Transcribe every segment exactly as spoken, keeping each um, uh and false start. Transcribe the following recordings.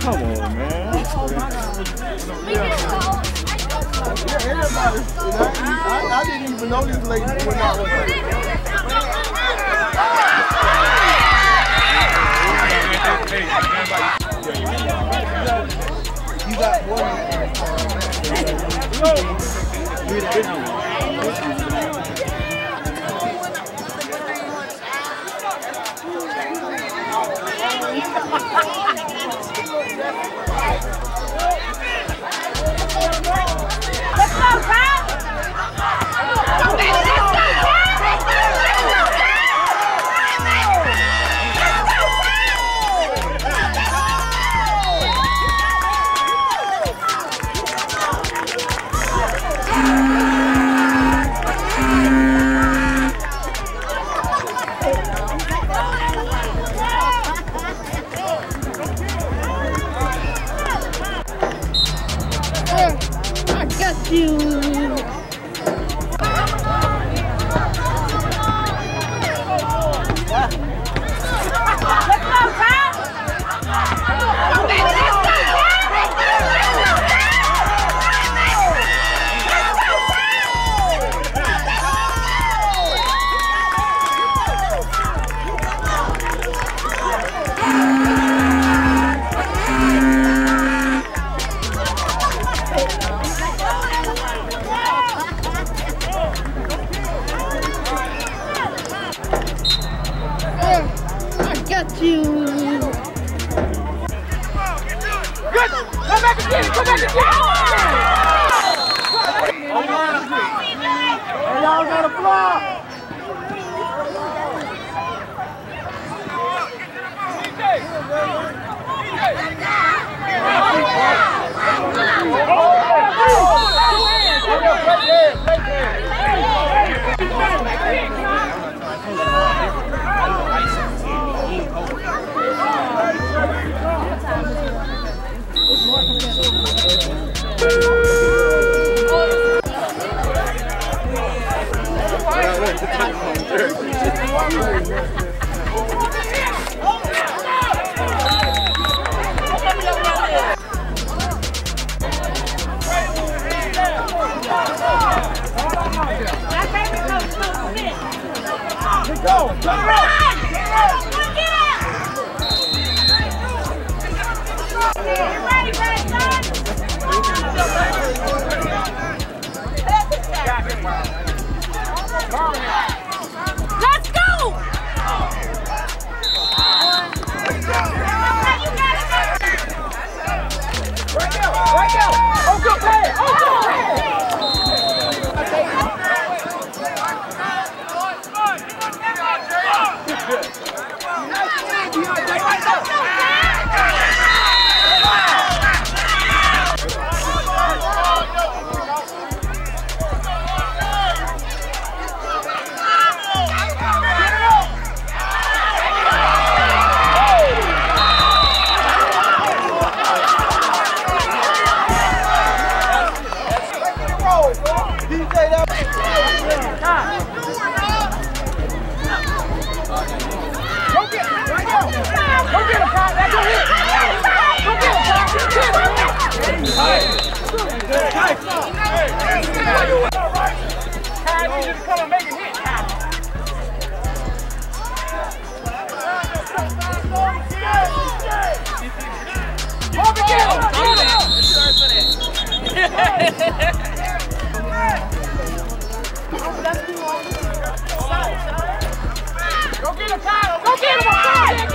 Come on, man. Oh my God. Yeah, everybody. I, I, I didn't even know these ladies were not with. You got one. You did it. Go get him, Kyle! Go get him!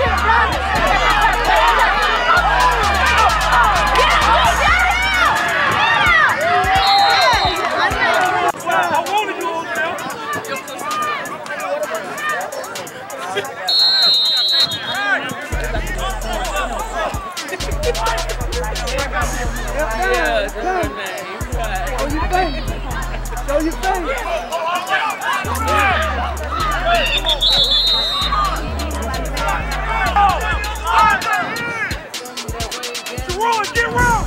Show your face. Jerome, get around.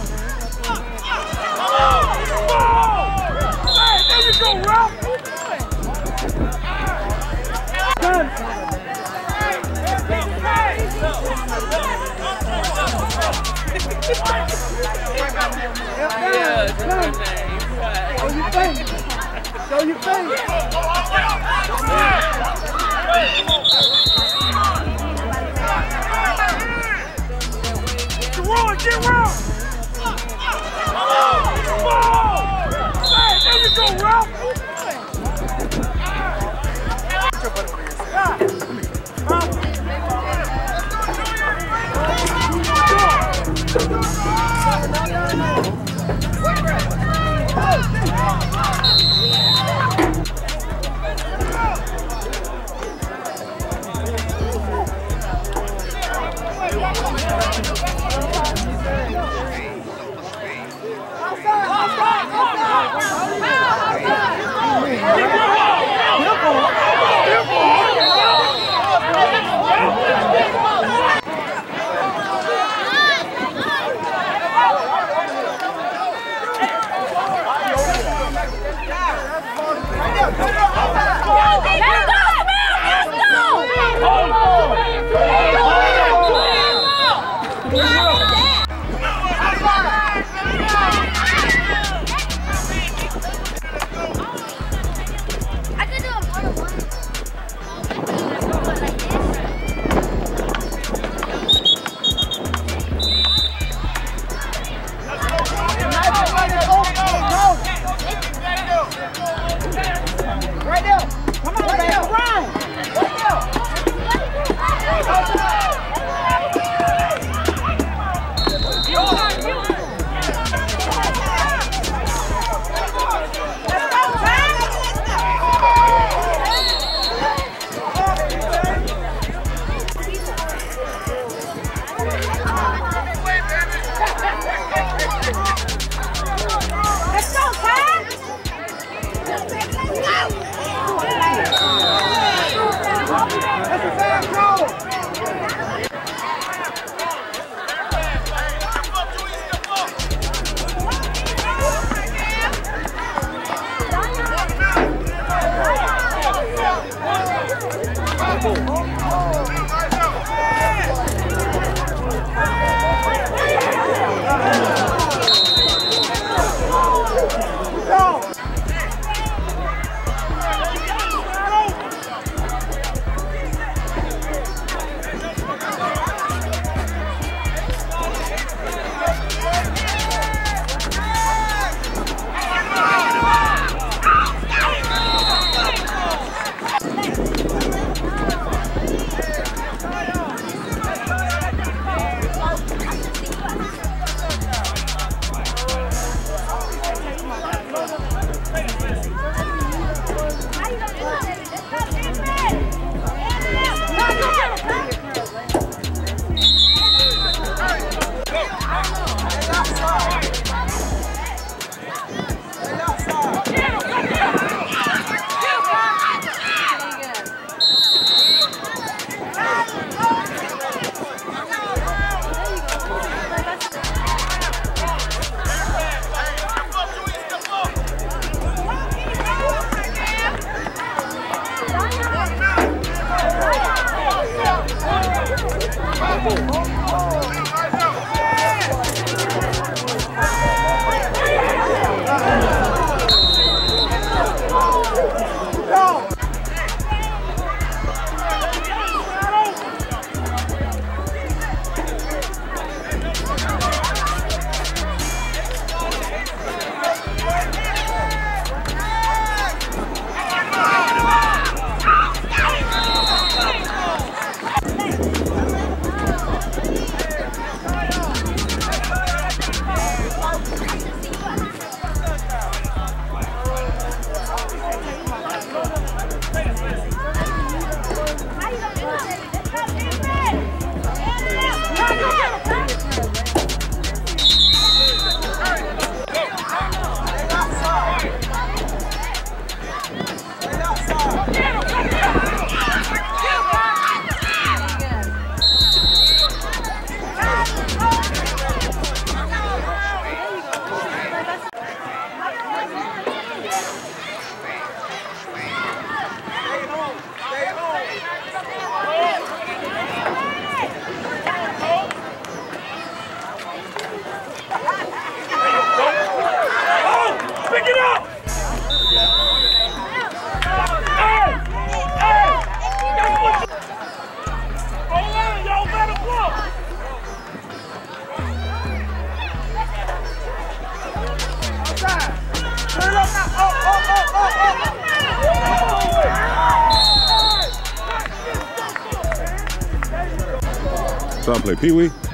Go, Ralph! Show your face! Jerome, get Ralph! Go, Ralph! Yeah. Huh? Outside! Outside! Outside! Outside! So I play Pee Wee.